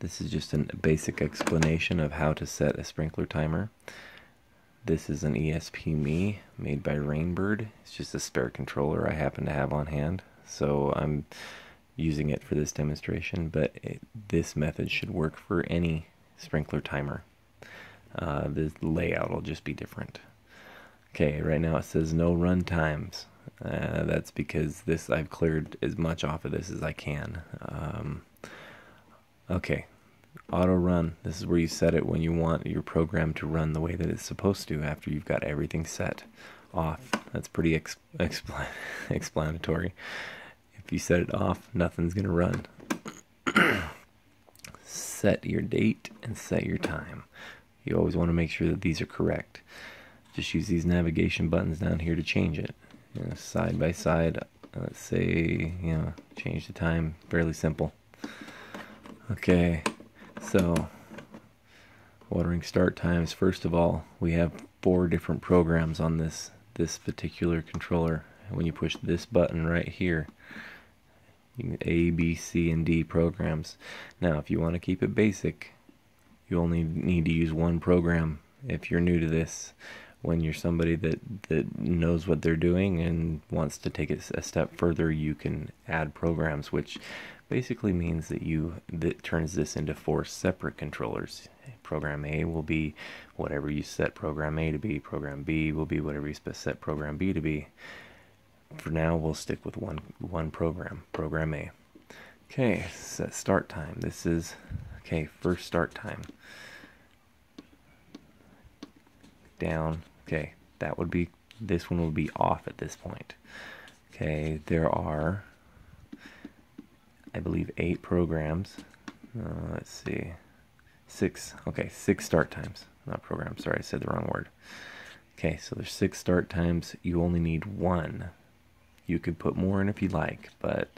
This is just a basic explanation of how to set a sprinkler timer. This is an ESP-Me made by Rainbird. It's just a spare controller I happen to have on hand, so I'm using it for this demonstration, but this method should work for any sprinkler timer. The layout will just be different. Okay, right now it says no run times. That's because this, I've cleared as much off of this as I can. Okay, auto run. This is where you set it when you want your program to run the way that it's supposed to after you've got everything set off. That's pretty explanatory. If you set it off, nothing's going to run. Set your date and set your time. You always want to make sure that these are correct. Just use these navigation buttons down here to change it. You know, side by side, let's say, you know, change the time. Fairly simple. Okay, so watering start times. First of all, we have 4 different programs on this particular controller. When you push this button right here, A, B, C, and D programs. Now, if you want to keep it basic, you only need to use one program. If you're new to this, when you're somebody that knows what they're doing and wants to take it a step further, you can add programs, which basically means that that turns this into 4 separate controllers. Program A will be whatever you set program A to be. Program B will be whatever you set program B to be. For now, we'll stick with one program, program A. Okay, set start time. This is, okay, first start time. Down, okay, that would be, this one will be off at this point. Okay, there are, I believe, 8 programs. Let's see, 6, okay, 6 start times, not programs, sorry, I said the wrong word. Okay, so there's 6 start times, you only need one. You could put more in if you like, but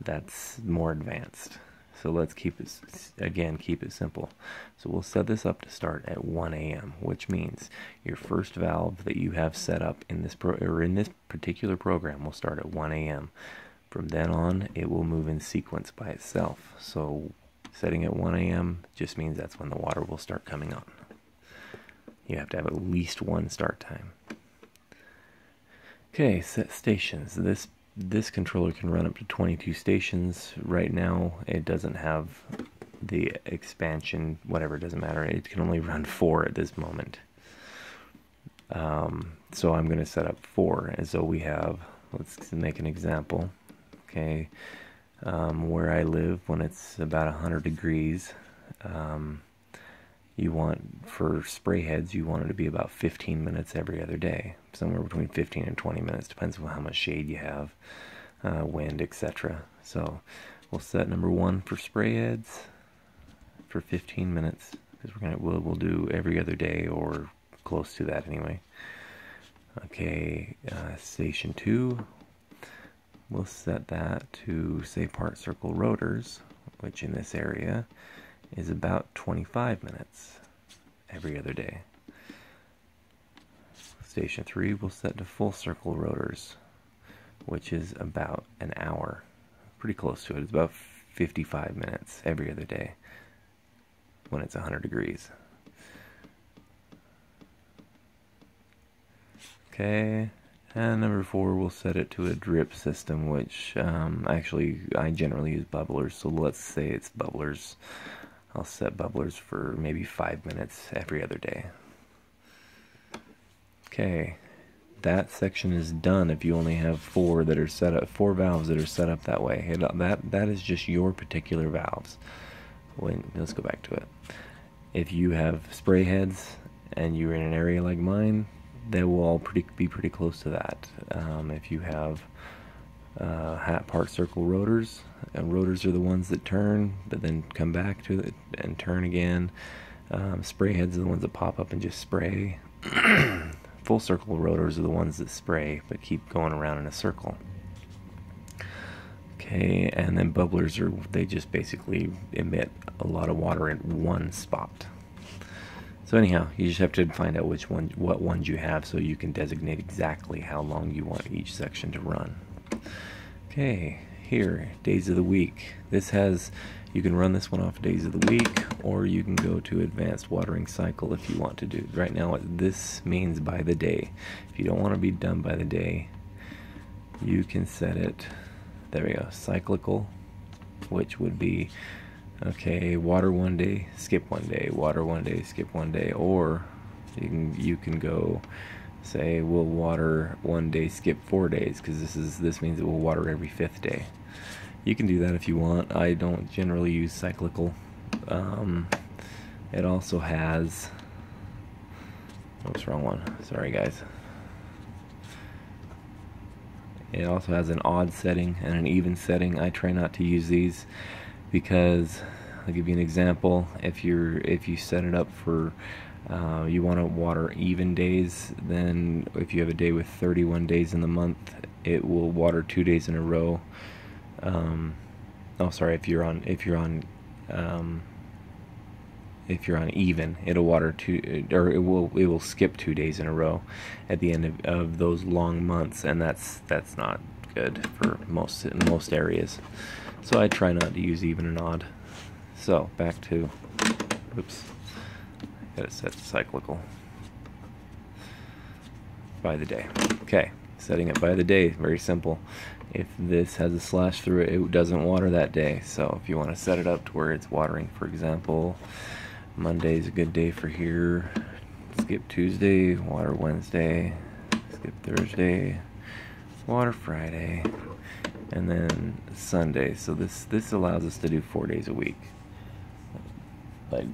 that's more advanced. So let's keep it, again, keep it simple. So we'll set this up to start at 1 a.m., which means your first valve that you have set up in this particular program will start at 1 a.m. From then on, it will move in sequence by itself. So setting at 1 a.m. just means that's when the water will start coming on. You have to have at least one start time. Okay, set stations. This controller can run up to 22 stations. Right now, it doesn't have the expansion, whatever, it doesn't matter. It can only run 4 at this moment. So I'm going to set up 4. And so we have, let's make an example. Okay, where I live, when it's about 100 degrees, you want, for spray heads, you want it to be about 15 minutes every other day. Somewhere between 15 and 20 minutes, depends on how much shade you have, wind, etc. So we'll set number 1 for spray heads for 15 minutes, because we'll do every other day or close to that anyway. Okay, station 2, we'll set that to, say, part circle rotors, which in this area is about 25 minutes every other day. Station 3 will set to full circle rotors, which is about an hour. Pretty close to it. It's about 55 minutes every other day when it's 100 degrees. Okay, and number 4, we'll set it to a drip system, which actually I generally use bubblers, so let's say it's bubblers. I'll set bubblers for maybe 5 minutes every other day. Okay, that section is done if you only have 4 that are set up, 4 valves that are set up that way. That is just your particular valves. Let's go back to it. If you have spray heads and you're in an area like mine, they will all be pretty close to that. If you have hat part circle rotors, and rotors are the ones that turn but then come back to it and turn again. Spray heads are the ones that pop up and just spray. Full circle rotors are the ones that spray but keep going around in a circle. Okay, and then bubblers are, they just basically emit a lot of water in one spot. So anyhow, you just have to find out which one, what ones you have, so you can designate exactly how long you want each section to run. Okay, here, days of the week. This has You can run this one off days of the week, or you can go to advanced watering cycle if you want to do. Right now, what this means by the day. If you don't want to be done by the day, you can set it, there we go, cyclical, which would be, okay, water one day, skip one day, water one day, skip one day, or you can go say we'll water one day, skip 4 days, because this means it will water every fifth day. You can do that if you want. I don't generally use cyclical. It also has, oops, wrong one, sorry guys. It also has an odd setting and an even setting. I try not to use these because, I'll give you an example, if you set it up for you want to water even days, then if you have a day with 31 days in the month, it will water 2 days in a row. Oh, sorry. If you're on even, it'll water two, or it will skip 2 days in a row at the end of those long months, and that's not good for most areas. So I try not to use even and odd. So back to, oops. Got it set to cyclical by the day. Okay, setting it by the day, very simple. If this has a slash through it, it doesn't water that day. So if you want to set it up to where it's watering, for example, Monday is a good day for here. Skip Tuesday, water Wednesday, skip Thursday, water Friday, and then Sunday. So this allows us to do 4 days a week.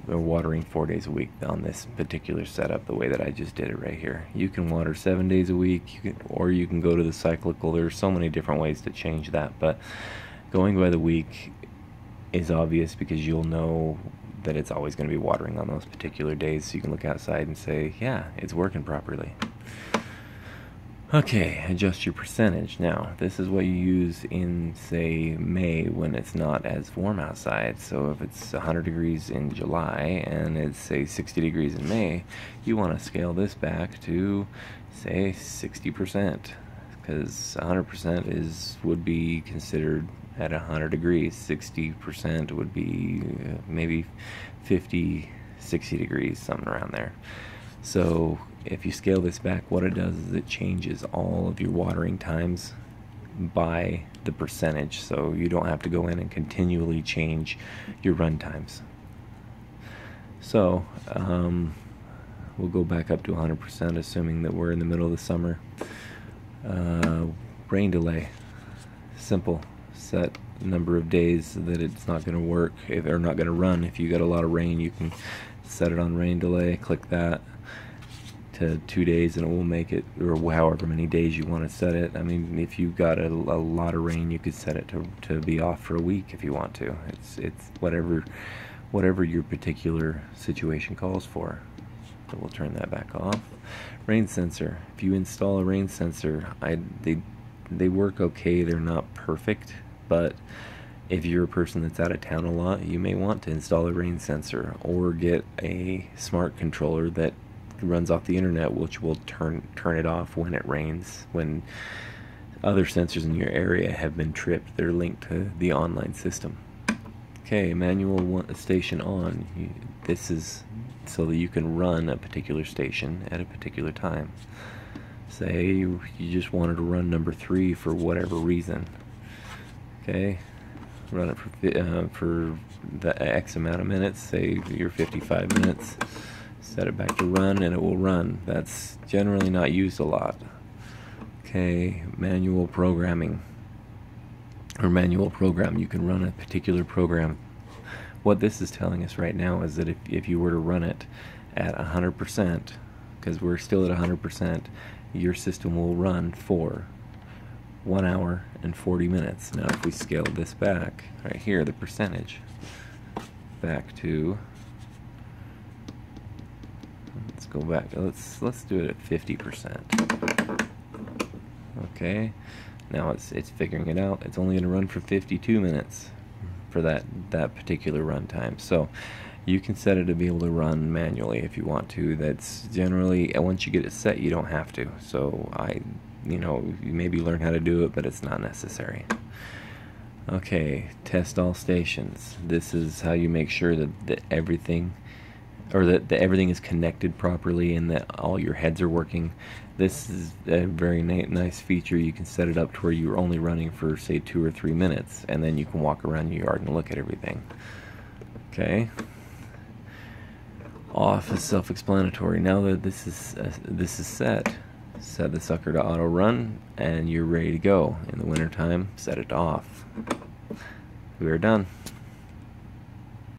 Or watering 4 days a week on this particular setup, the way that I just did it right here. You can water 7 days a week, or you can go to the cyclical. There's so many different ways to change that, but going by the week is obvious because you'll know that it's always going to be watering on those particular days, so you can look outside and say, yeah, it's working properly. Okay, adjust your percentage. Now, this is what you use in, say, May when it's not as warm outside. So if it's 100 degrees in July and it's, say, 60 degrees in May, you want to scale this back to, say, 60%, because 100% would be considered at 100 degrees. 60% would be maybe 50, 60 degrees, something around there. So if you scale this back, what it does is it changes all of your watering times by the percentage, so you don't have to go in and continually change your run times. So we'll go back up to 100%, assuming that we're in the middle of the summer. Rain delay, simple, set number of days that it's not going to work, if they're not going to run. If you get a lot of rain, you can set it on rain delay, click that to 2 days, and it will make it, or however many days you want to set it. I mean, if you got a lot of rain, you could set it to be off for a week if you want to. It's whatever your particular situation calls for. So we'll turn that back off. Rain sensor. If you install a rain sensor, they work okay. They're not perfect, but if you're a person that's out of town a lot, you may want to install a rain sensor or get a smart controller that runs off the internet, which will turn it off when it rains. When other sensors in your area have been tripped, they're linked to the online system. Okay, manual station on. This is so that you can run a particular station at a particular time. Say you just wanted to run number 3 for whatever reason. Okay. Run it for the X amount of minutes, say your 55 minutes, set it back to run, and it will run. That's generally not used a lot. Okay, manual programming, or manual program. You can run a particular program. What this is telling us right now is that if you were to run it at 100%, because we're still at 100%, your system will run for 1 hour and 40 minutes. Now if we scale this back, right here, the percentage, back to, let's go back, let's do it at 50%. Okay, now it's figuring it out. It's only going to run for 52 minutes for that particular run time. So you can set it to be able to run manually if you want to. That's generally, once you get it set, you don't have to. So you know, you maybe learn how to do it, but it's not necessary. Okay, test all stations. This is how you make sure that everything, or that everything is connected properly and that all your heads are working. This is a very nice feature. You can set it up to where you're only running for, say, 2 or 3 minutes, and then you can walk around your yard and look at everything. Okay. Off is self-explanatory. Now that this is set, set the sucker to auto run, and you're ready to go. In the winter time, set it to off. We are done.